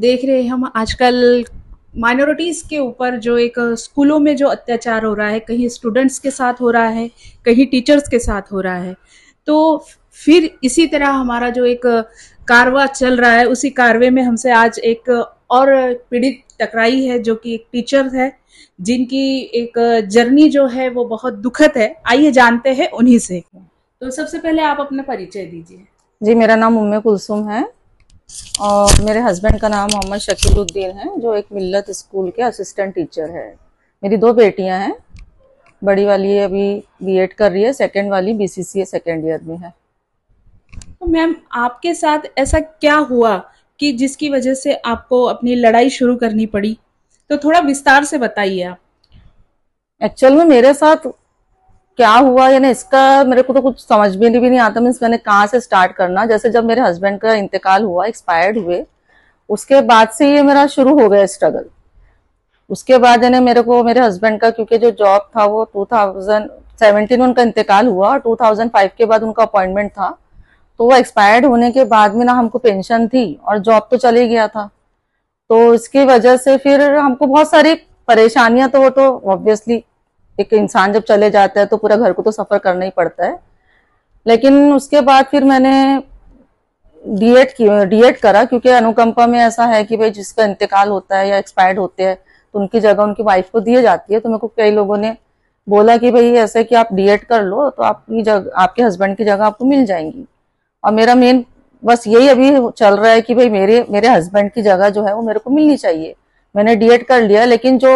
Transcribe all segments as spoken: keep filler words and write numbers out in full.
देख रहे हैं हम आजकल माइनॉरिटीज़ के ऊपर जो एक स्कूलों में जो अत्याचार हो रहा है, कहीं स्टूडेंट्स के साथ हो रहा है, कहीं टीचर्स के साथ हो रहा है। तो फिर इसी तरह हमारा जो एक कारवा चल रहा है, उसी कारवे में हमसे आज एक और पीड़ित टकराई है जो कि एक टीचर है, जिनकी एक जर्नी जो है वो बहुत दुखद है। आइए जानते हैं उन्हीं से। तो सबसे पहले आप अपना परिचय दीजिए। जी, मेरा नाम उम्मे कुलसुम है और मेरे हस्बैंड का नाम मोहम्मद शकीलुद्दीन है, जो एक मिल्लत स्कूल के असिस्टेंट टीचर है। मेरी दो बेटियां हैं, बड़ी वाली अभी बीएड कर रही है, सेकंड वाली बीसीसीए सेकंड ईयर में है। तो मैम, आपके साथ ऐसा क्या हुआ कि जिसकी वजह से आपको अपनी लड़ाई शुरू करनी पड़ी? तो थोड़ा विस्तार से बताइए आप। एक्चुअल में मेरे साथ क्या हुआ या ना, इसका मेरे को तो कुछ समझ में भी नहीं आता, मीन्स मैंने कहाँ से स्टार्ट करना। जैसे जब मेरे हस्बैंड का इंतकाल हुआ, एक्सपायर्ड हुए, उसके बाद से ये मेरा शुरू हो गया स्ट्रगल। उसके बाद यानी मेरे को मेरे हस्बैंड का, क्योंकि जो जॉब था वो टू थाउजेंड सेवेंटीन उनका इंतकाल हुआ और टू थाउजेंड फाइव के बाद उनका अपॉइंटमेंट था। तो वो एक्सपायर्ड होने के बाद में ना हमको पेंशन थी और जॉब तो चले गया था, तो इसकी वजह से फिर हमको बहुत सारी परेशानियाँ। तो वो तो ऑब्वियसली एक इंसान जब चले जाता है तो पूरा घर को तो सफ़र करना ही पड़ता है। लेकिन उसके बाद फिर मैंने डीएड की डीएड करा, क्योंकि अनुकंपा में ऐसा है कि भाई जिसका इंतकाल होता है या एक्सपायर्ड होते हैं तो उनकी जगह उनकी वाइफ को दी जाती है। तो मेरे को कई लोगों ने बोला कि भाई ऐसे कि आप डीएड कर लो तो आपकी जगह, आपके हस्बैंड की जगह आपको मिल जाएंगी। और मेरा मेन बस यही अभी चल रहा है कि भाई मेरे मेरे हस्बैंड की जगह जो है वो मेरे को मिलनी चाहिए। मैंने डीएड कर लिया, लेकिन जो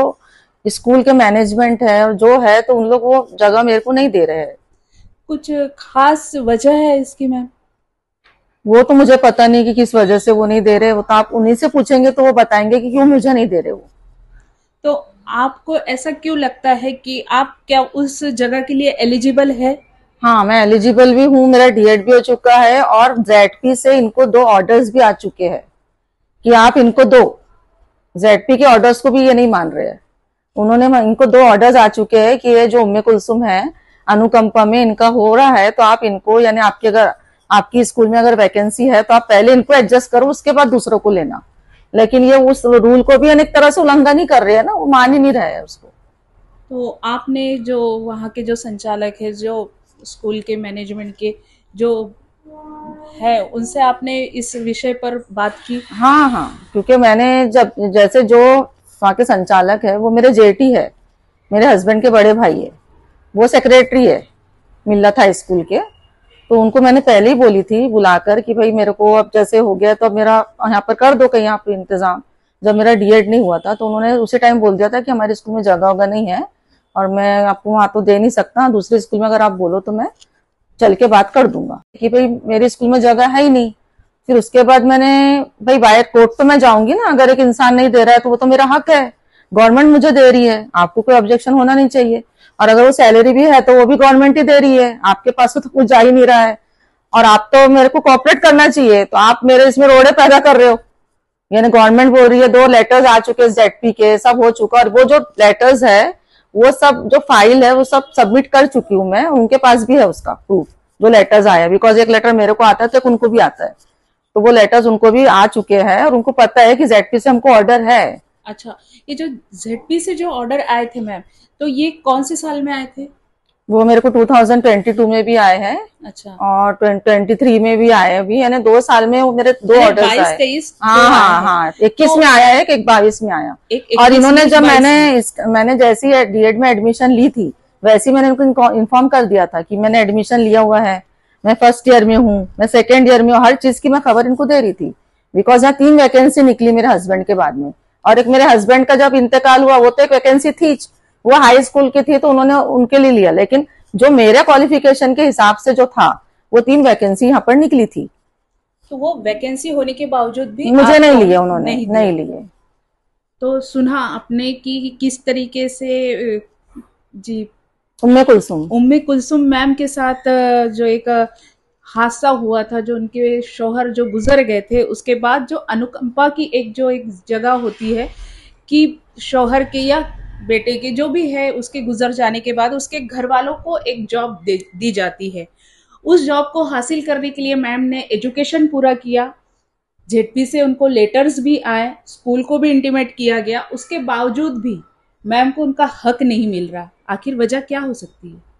स्कूल के मैनेजमेंट है और जो है तो उन लोग वो जगह मेरे को नहीं दे रहे हैं। कुछ खास वजह है इसकी मैम? वो तो मुझे पता नहीं कि किस वजह से वो नहीं दे रहे। वो तो आप उन्हीं से पूछेंगे तो वो बताएंगे कि क्यों मुझे नहीं दे रहे वो। तो आपको ऐसा क्यों लगता है कि आप क्या उस जगह के लिए एलिजिबल है? हाँ, मैं एलिजिबल भी हूँ, मेरा डीएड भी हो चुका है और जेडपी से इनको दो ऑर्डर्स भी आ चुके हैं कि आप इनको दो। जेडपी के ऑर्डर्स को भी ये नहीं मान रहे हैं। उन्होंने इनको दो ऑर्डर्स आ चुके हैं कि ये जो उम्मे कुलसुम है, अनुकंपा में इनका हो रहा है, तो आप इनको यानी आपके अगर आपकी स्कूल में अगर वैकेंसी है तो आप पहले इनको एडजस्ट करो, उसके बाद दूसरों को लेना। लेकिन ये उस रूल को भी अनेक तरह से उल्लंघन ही कर रहे हैं ना, वो मान ही नहीं रहा है उसको। तो आपने जो वहाँ के जो संचालक है, जो स्कूल के मैनेजमेंट के जो है, उनसे आपने इस विषय पर बात की? हाँ हाँ, क्योंकि मैंने जब जैसे जो वहाँ के संचालक है वो मेरे जेटी है, मेरे हस्बैंड के बड़े भाई है, वो सेक्रेटरी है मिल्लत हाई स्कूल के। तो उनको मैंने पहले ही बोली थी बुलाकर कि भाई मेरे को अब जैसे हो गया तो अब मेरा यहाँ पर कर दो कहीं यहाँ पर इंतजाम। जब मेरा डीएड नहीं हुआ था तो उन्होंने उसी टाइम बोल दिया था कि हमारे स्कूल में जगह वगैरह नहीं है और मैं आपको वहाँ तो दे नहीं सकता, दूसरे स्कूल में अगर आप बोलो तो मैं चल के बात कर दूंगा कि भाई मेरे स्कूल में जगह है ही नहीं। फिर उसके बाद मैंने भाई बायर कोर्ट तो मैं जाऊंगी ना, अगर एक इंसान नहीं दे रहा है तो वो तो मेरा हक है, गवर्नमेंट मुझे दे रही है, आपको कोई ऑब्जेक्शन होना नहीं चाहिए। और अगर वो सैलरी भी है तो वो भी गवर्नमेंट ही दे रही है, आपके पास तो कुछ जा ही नहीं रहा है और आप तो मेरे को कोऑपरेट करना चाहिए, तो आप मेरे इसमें रोड़े पैदा कर रहे हो। यानी गवर्नमेंट बोल रही है, दो लेटर्स आ चुके जेडपी के, सब हो चुका और वो जो लेटर्स है वो सब जो फाइल है वो सब सबमिट कर चुकी हूँ मैं, उनके पास भी है उसका प्रूफ जो लेटर्स आया, बिकॉज एक लेटर मेरे को आता है तो एक उनको भी आता है। तो वो लेटर्स उनको भी आ चुके हैं और उनको पता है कि जेडपी से हमको ऑर्डर है। अच्छा, ये जो जेडपी से जो ऑर्डर आए थे मैम, तो ये कौन से साल में आए थे? वो मेरे को टू थाउजेंड ट्वेंटी टू में भी आए हैं। अच्छा। और ट्वेंटी थ्री में भी आए अभी, यानी दो साल में वो मेरे दो ऑर्डर आए। तेईस? हाँ हाँ हाँ, इक्कीस में आया है, एक बाईस में आया। और इन्होंने जब मैंने मैंने जैसी डीएड में एडमिशन ली थी वैसी मैंने उनको इन्फॉर्म कर दिया था कि मैंने एडमिशन लिया हुआ है, मैं फर्स्ट ईयर में हूँ, मैं सेकंड ईयर में हूँ, हर चीज की मैं खबर इनको दे रही थी। बिकॉज यहाँ तीन वैकेंसी निकली मेरे हस्बैंड के बाद में, और एक मेरे हस्बैंड का जब इंतकाल हुआ वो तो एक वैकेंसी थी, वो हाई स्कूल की थी तो उन्होंने उनके लिए लिया, लेकिन जो मेरे क्वालिफिकेशन के हिसाब से जो था वो तीन वैकेंसी यहाँ पर निकली थी। तो वो वैकेंसी होने के बावजूद भी मुझे नहीं लिए उन्होंने, नहीं लिए। तो सुना आपने कि किस तरीके से जी उम्मे कुलसुम उम्मे कुलसुम मैम के साथ जो एक हादसा हुआ था, जो उनके शोहर जो गुजर गए थे, उसके बाद जो अनुकंपा की एक जो एक जगह होती है कि शोहर के या बेटे के जो भी है उसके गुजर जाने के बाद उसके घर वालों को एक जॉब दे दी जाती है। उस जॉब को हासिल करने के लिए मैम ने एजुकेशन पूरा किया, जेडपी से उनको लेटर्स भी आए, स्कूल को भी इंटीमेट किया गया, उसके बावजूद भी मैम को उनका हक नहीं मिल रहा। आखिर वजह क्या हो सकती है?